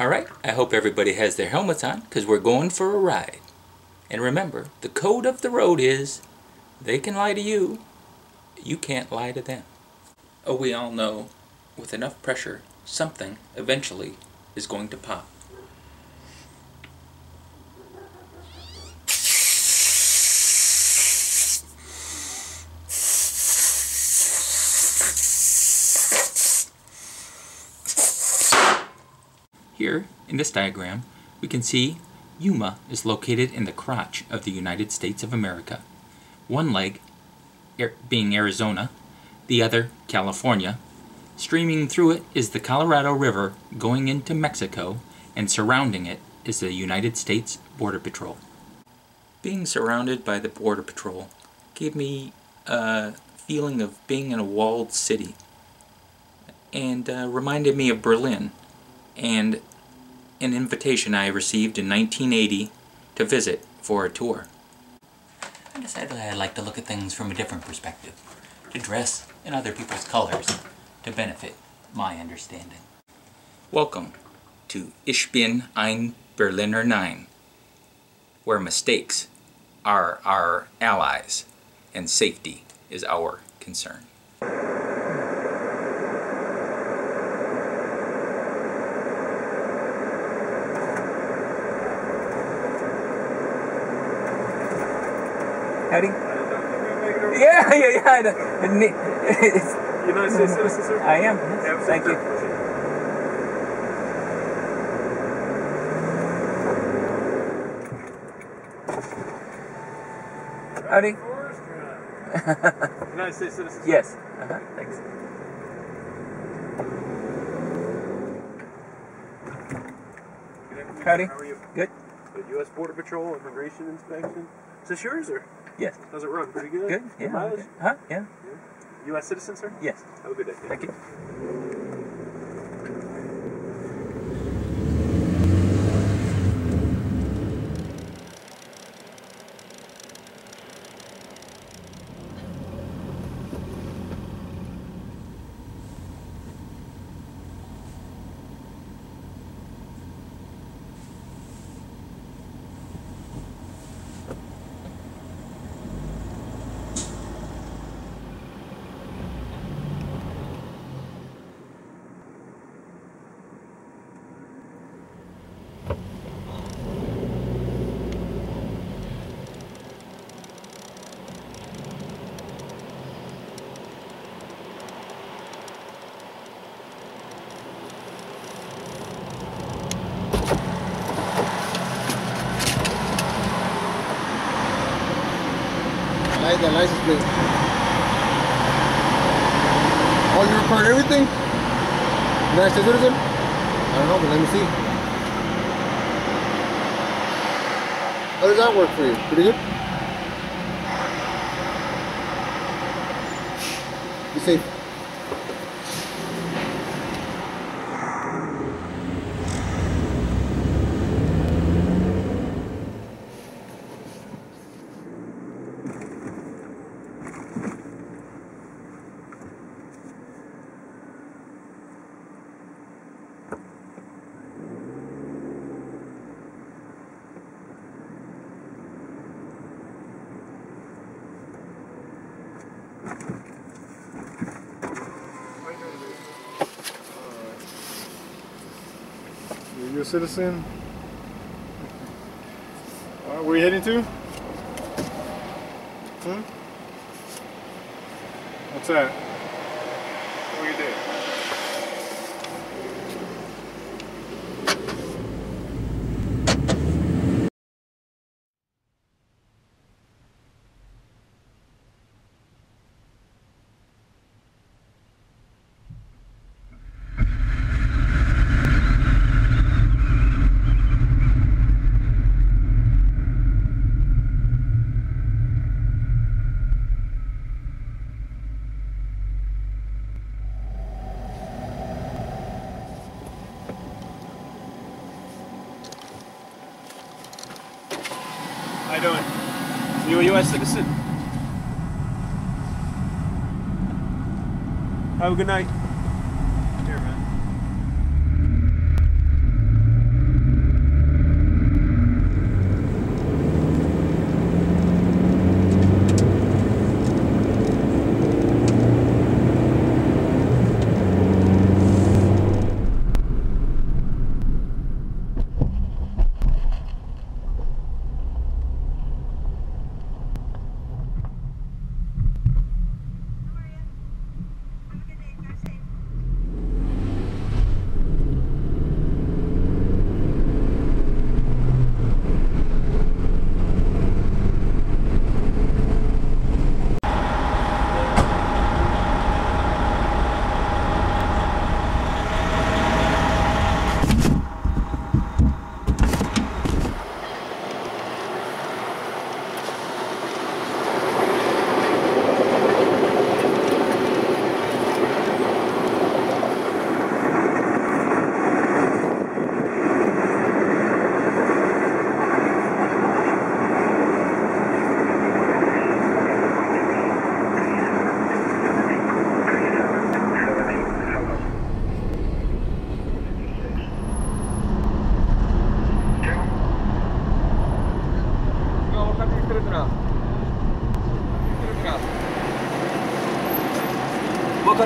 Alright, I hope everybody has their helmets on because we're going for a ride. And remember, the code of the road is, they can lie to you, you can't lie to them. Oh, we all know, with enough pressure, something eventually is going to pop. Here, in this diagram, we can see Yuma is located in the crotch of the United States of America. One leg, being Arizona, the other, California. Streaming through it is the Colorado River going into Mexico, and surrounding it is the United States Border Patrol. Being surrounded by the Border Patrol gave me a feeling of being in a walled city, and reminded me of Berlin, and an invitation I received in 1980 to visit for a tour. I decided I like to look at things from a different perspective, to dress in other people's colors to benefit my understanding. Welcome to Ich bin ein Berliner 9, where mistakes are our allies and safety is our concern. Howdy? Yeah. United States citizen, sir? I am. Yes. Thank you. Howdy? United States citizen? Yes. Thanks. Howdy? How are you? Good. The U.S. Border Patrol immigration inspection. Is this yours, or? Yes. Does it run pretty good? Good, yeah. Okay. Huh? Yeah. U.S. citizen, sir? Yes. Have a good day. Thank you. The license plate. Oh, you record everything? United States citizen? I don't know, but let me see. How does that work for you? Pretty good? Be safe. You're a citizen. All right, where are you heading to? What's that? What are you doing? Doing? You're a U.S. citizen. Have a good night. Here, man.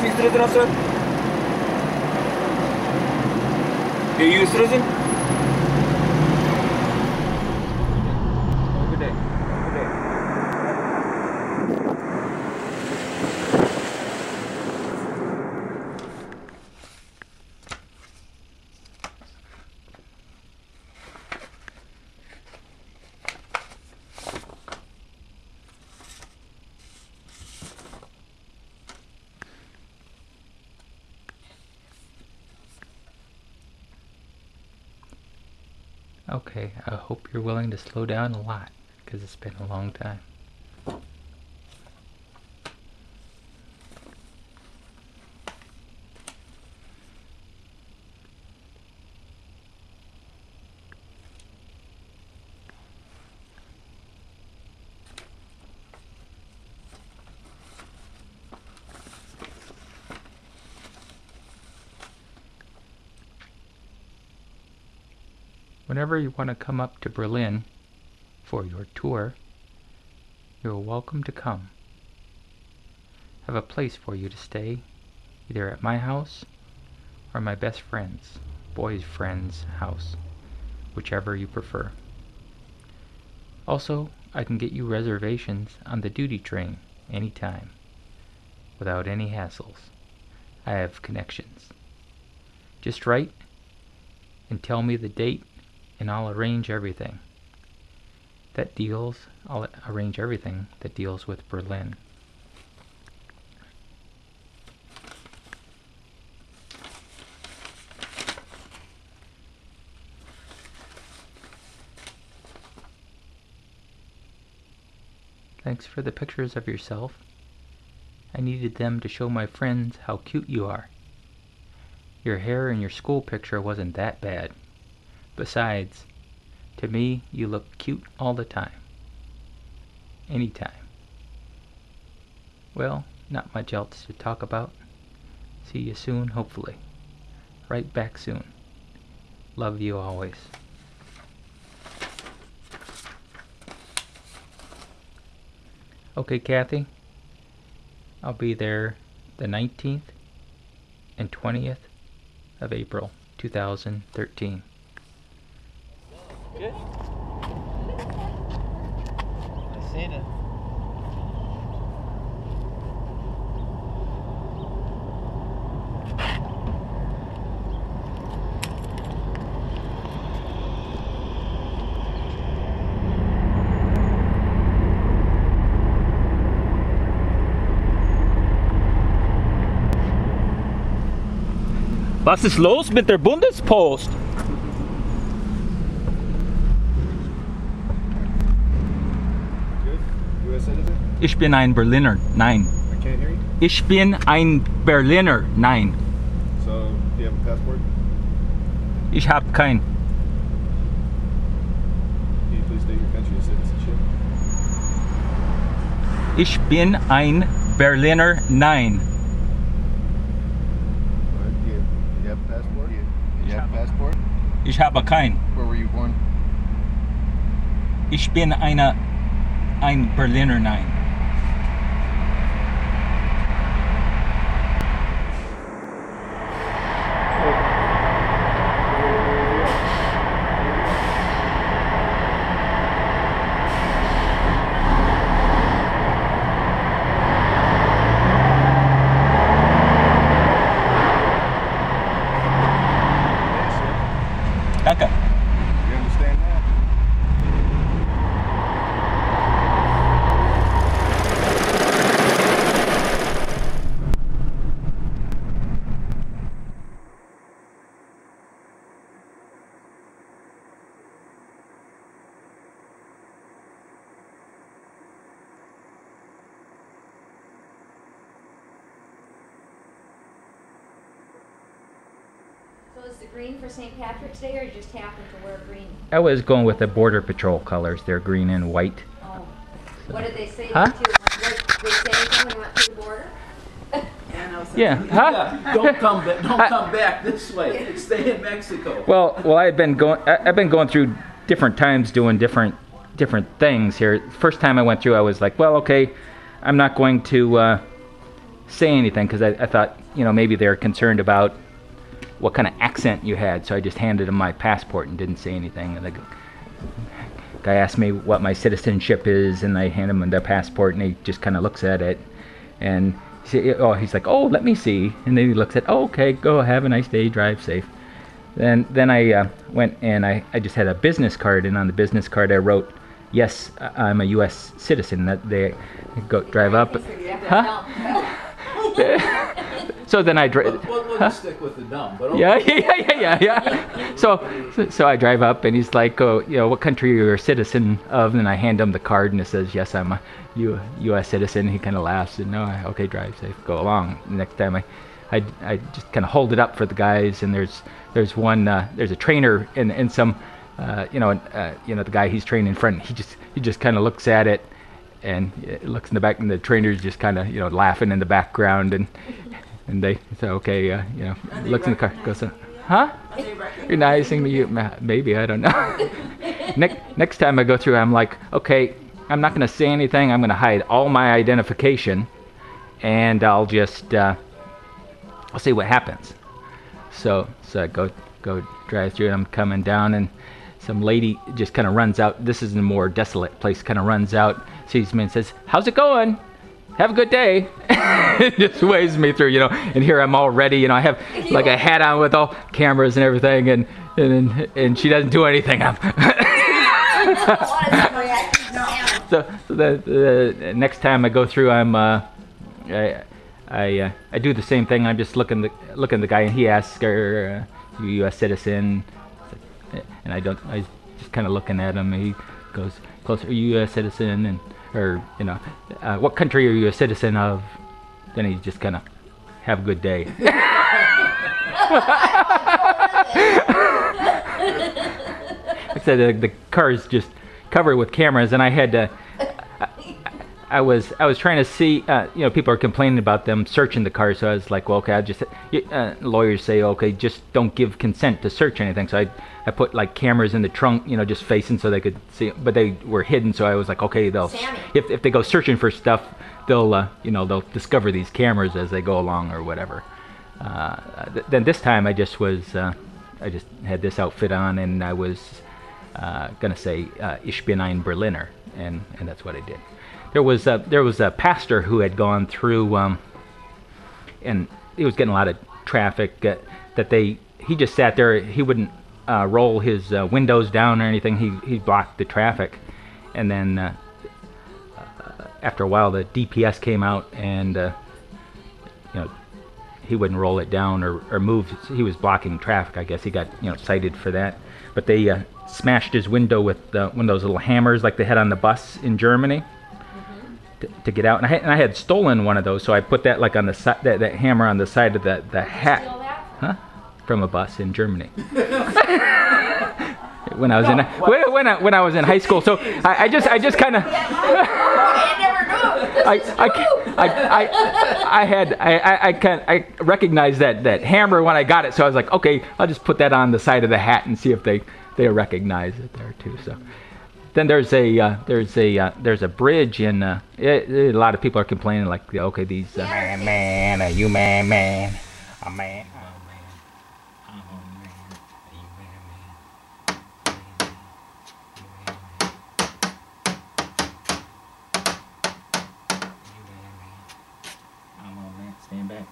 Three also. Are you a citizen? Good day. Good day. Okay, I hope you're willing to slow down a lot, because it's been a long time. Whenever you want to come up to Berlin for your tour, you're welcome to come. I have a place for you to stay, either at my house or my best friend's, boy's friend's house, whichever you prefer. Also, I can get you reservations on the duty train anytime, without any hassles. I have connections. Just write and tell me the date, and I'll arrange everything that deals with Berlin. Thanks for the pictures of yourself. I needed them to show my friends how cute you are. Your hair in your school picture wasn't that bad. Besides, to me, you look cute all the time. Anytime. Well, not much else to talk about. See you soon, hopefully. Right back soon. Love you always. Okay, Kathy. I'll be there the 19th and 20th of April, 2013. Good. I seen it. Was ist los mit der Bundespost? Ich bin ein Berliner. Nein. I can't hear you. Ich bin ein Berliner. Nein. So, do you have a passport? Ich habe keinen. Can you please state your country of citizenship? Ich bin ein Berliner. Nein. Do you have a passport? Ich habe keinen. Where were you born? Ich bin ein Berliner. Nein. Was the green for St. Patrick's Day, or you just happened to wear green? I was going with the Border Patrol colors. They're green and white. Oh. So. What did they say? Huh? Did they say anything when you went through the border? Yeah, no, yeah. Huh? Yeah. Don't come back this way. Stay in Mexico. Well, I've been going through different times doing different things here. First time I went through, I was like, well, okay, I'm not going to say anything because I thought, you know, maybe they're concerned about what kind of accent you had. So I just handed him my passport and didn't say anything. And the guy asked me what my citizenship is, and I hand him their passport, and he just kind of looks at it. And he's like, oh, let me see. And then he looks at, oh, okay, go have a nice day, drive safe. Then I went and I just had a business card, and on the business card I wrote, yes, I'm a U.S. citizen. That they go drive up. Huh? So then I drive. We'll stick with the dumb. But okay. Yeah. So I drive up, and he's like, oh, you know, what country are you a citizen of? And I hand him the card, and it says, yes, I'm a U.S. citizen. He kind of laughs, and no, okay, drive safe, go along. The next time I just kind of hold it up for the guys, and there's one there's a trainer and some. The guy he's trained in front, he just kind of looks at it and looks in the back, and the trainer's just kind of, you know, laughing in the background, and they say, okay, looks in the car, goes, huh? Recognizing me? Maybe, I don't know. Next time I go through, I'm like, okay, I'm not going to say anything. I'm going to hide all my identification, and I'll just, I'll see what happens. So I go drive through, and I'm coming down, and some lady just kind of runs out. This is a more desolate place. Kind of runs out, sees me, and says, "How's it going? Have a good day." Just waves me through, you know. And here I'm already, you know, I have like a hat on with all cameras and everything, and she doesn't do anything. So the next time I go through, I do the same thing. I'm just looking the guy, and he asks her, "You a U.S. citizen?" And I just kind of looking at him. He goes closer, are you a citizen? And, or, you know, what country are you a citizen of? Then he just kind of, have a good day. I said, the car is just covered with cameras, and I had to, I was trying to see, you know, people are complaining about them searching the car, so I was like, well, okay, I just, lawyers say, okay, just don't give consent to search anything, so I put like cameras in the trunk, you know, just facing so they could see, but they were hidden, so I was like, okay, they'll, if they go searching for stuff, they'll, you know, they'll discover these cameras as they go along or whatever. Then this time I just was, I just had this outfit on, and I was gonna say, ich bin ein Berliner, and that's what I did. There was a pastor who had gone through, and he was getting a lot of traffic. He just sat there. He wouldn't roll his windows down or anything. He blocked the traffic, and then after a while, the DPS came out, and you know, he wouldn't roll it down or move. He was blocking traffic. I guess he got, you know, cited for that. But they smashed his window with one of those little hammers like they had on the bus in Germany. To get out, and I had stolen one of those, so I put that like on the side, that hammer on the side of the hat, huh? From a bus in Germany. when I was in high school, so I just kind of. I recognized that hammer when I got it, so I was like, okay, I'll just put that on the side of the hat and see if they recognize it there too. So. Then there's a bridge in a lot of people are complaining like, okay, these man, a human man, a man, a human man, stand back.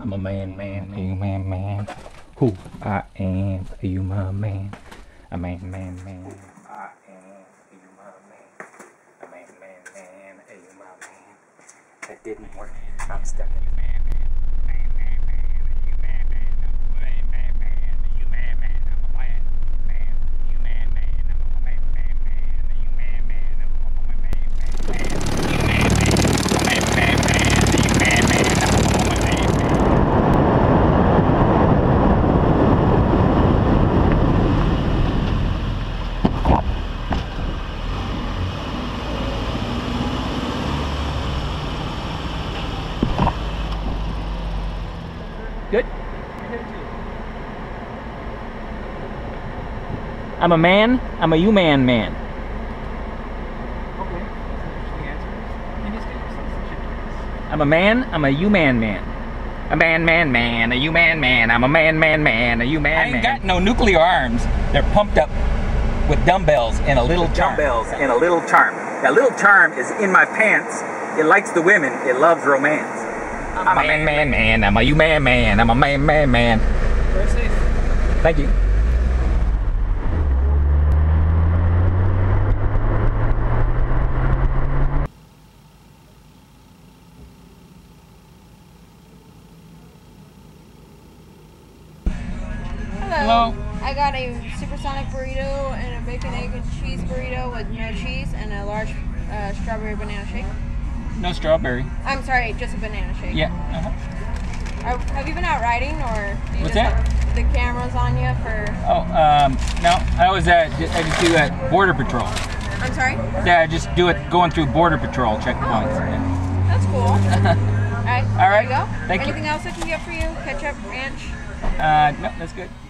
I'm a man, a human man. Who I am, a human man. A man. Who I am, a human man. A man, a human man. That didn't work. I'm stuck in the man. Good? I'm a man. I'm a U-man man. Okay. I'm a man. I'm a U-man man. A man man. A U-man man. I'm a man man. A U-man man. I ain't got no nuclear arms. They're pumped up with dumbbells and a little charm. Dumbbells and a little charm. That little charm is in my pants. It likes the women. It loves romance. I'm a man man. I'm a U-man man. I'm a man man. Very safe. Thank you. Hello. I got a supersonic burrito and a bacon, egg, and cheese burrito with no cheese and a large strawberry banana shake. No strawberry. I'm sorry, just a banana shake. Yeah. Uh-huh. Have you been out riding, or do you What's just that? Have the cameras on you for? Oh, no. I just do at Border Patrol. I'm sorry? Yeah, I just do it going through Border Patrol checkpoints. Oh, yeah. That's cool. All right. All right. There you go. Thank you. Anything else I can get for you? Ketchup, ranch? No, that's good.